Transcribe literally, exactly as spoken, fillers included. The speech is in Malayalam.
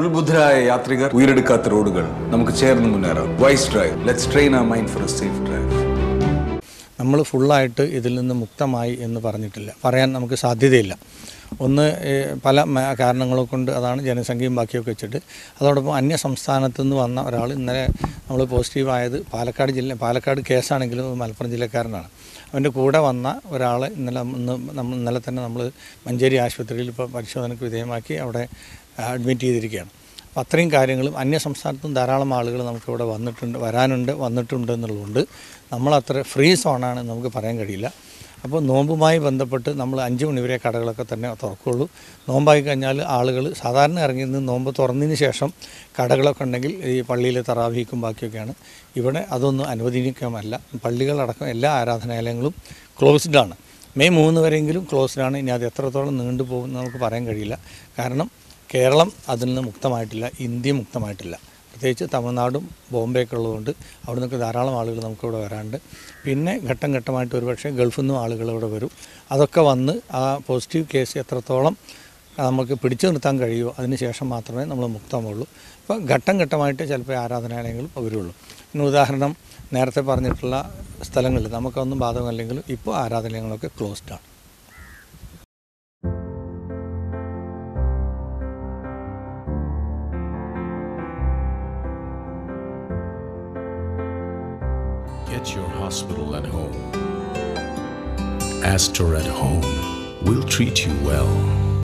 ഉൾബുദ്ധരായ യാത്രികർ ഉയരെടുക്കാത്ത റോഡുകൾ നമുക്ക് ചേർന്ന് മുന്നേറാം. Wise drive. Let's train our mind for a safe drive. നമ്മൾ ഫുള്ളായിട്ട് ഇതിൽ നിന്ന് മുക്തമായി എന്ന് പറഞ്ഞിട്ടില്ല, പറയാൻ നമുക്ക് സാധ്യതയില്ല. ഒന്ന് പല കാരണങ്ങളെ കൊണ്ട് അതാണ്, ജനസംഖ്യയും ബാക്കിയൊക്കെ വെച്ചിട്ട്. അതോടൊപ്പം അന്യ സംസ്ഥാനത്തു നിന്ന് വന്ന ഒരാൾ ഇന്നലെ നമ്മൾ പോസിറ്റീവായത് പാലക്കാട് ജില്ല പാലക്കാട് കേസാണെങ്കിലും മലപ്പുറം ജില്ലക്കാരനാണ്. അവൻ്റെ കൂടെ വന്ന ഒരാളെ ഇന്നലെ നമ്മൾ ഇന്നലെ തന്നെ നമ്മൾ മഞ്ചേരി ആശുപത്രിയിൽ ഇപ്പോൾ പരിശോധനയ്ക്ക് വിധേയമാക്കി അവിടെ അഡ്മിറ്റ് ചെയ്തിരിക്കുകയാണ്. അപ്പോൾ അത്രയും കാര്യങ്ങളും അന്യ സംസ്ഥാനത്തും ധാരാളം ആളുകൾ നമുക്കിവിടെ വന്നിട്ടുണ്ട് വരാനുണ്ട് വന്നിട്ടുണ്ട് എന്നുള്ളതുകൊണ്ട് നമ്മളത്ര ഫ്രീ സോണാണ് നമുക്ക് പറയാൻ കഴിയില്ല. അപ്പോൾ നോമ്പുമായി ബന്ധപ്പെട്ട് നമ്മൾ അഞ്ച് മണിവരെ കടകളൊക്കെ തന്നെ തുറക്കുകയുള്ളൂ. നോമ്പായി കഴിഞ്ഞാൽ ആളുകൾ സാധാരണ ഇറങ്ങി നിന്ന് നോമ്പ് തുറന്നതിന് ശേഷം കടകളൊക്കെ ഉണ്ടെങ്കിൽ ഈ പള്ളിയിലെ തറാവീഹും ബാക്കിയൊക്കെയാണ്. ഇവിടെ അതൊന്നും അനുവദിക്കാമല്ല. പള്ളികളടക്കം എല്ലാ ആരാധനാലയങ്ങളും ക്ലോസ്ഡാണ്. മെയ് മൂന്ന് വരെയെങ്കിലും ക്ലോസ്ഡാണ്. ഇനി അത് എത്രത്തോളം നീണ്ടു പോകുമെന്ന് നമുക്ക് പറയാൻ കഴിയില്ല. കാരണം കേരളം അതിൽ നിന്ന് മുക്തമായിട്ടില്ല, ഇന്ത്യ മുക്തമായിട്ടില്ല. പ്രത്യേകിച്ച് തമിഴ്നാടും ബോംബെയൊക്കെ ഉള്ളതുകൊണ്ട് അവിടെ നിന്നൊക്കെ ധാരാളം ആളുകൾ നമുക്കിവിടെ വരാനുണ്ട്. പിന്നെ ഘട്ടം ഘട്ടമായിട്ട് ഒരുപക്ഷെ ഗൾഫിൽ നിന്നും ആളുകൾ ഇവിടെ വരും. അതൊക്കെ വന്ന് ആ പോസിറ്റീവ് കേസ് എത്രത്തോളം നമുക്ക് പിടിച്ചു നിർത്താൻ കഴിയുമോ അതിനുശേഷം മാത്രമേ നമ്മൾ മുക്തമുള്ളൂ. അപ്പോൾ ഘട്ടം ഘട്ടമായിട്ട് ചിലപ്പോൾ ആരാധനാലയങ്ങൾ പകരുള്ളൂ. പിന്നെ ഉദാഹരണം നേരത്തെ പറഞ്ഞിട്ടുള്ള സ്ഥലങ്ങളിൽ നമുക്കൊന്നും ബാധകമല്ലെങ്കിലും ഇപ്പോൾ ആരാധനാലയങ്ങളൊക്കെ ക്ലോസ്ഡാണ്. Get your hospital and home. Astor at Home will treat you well.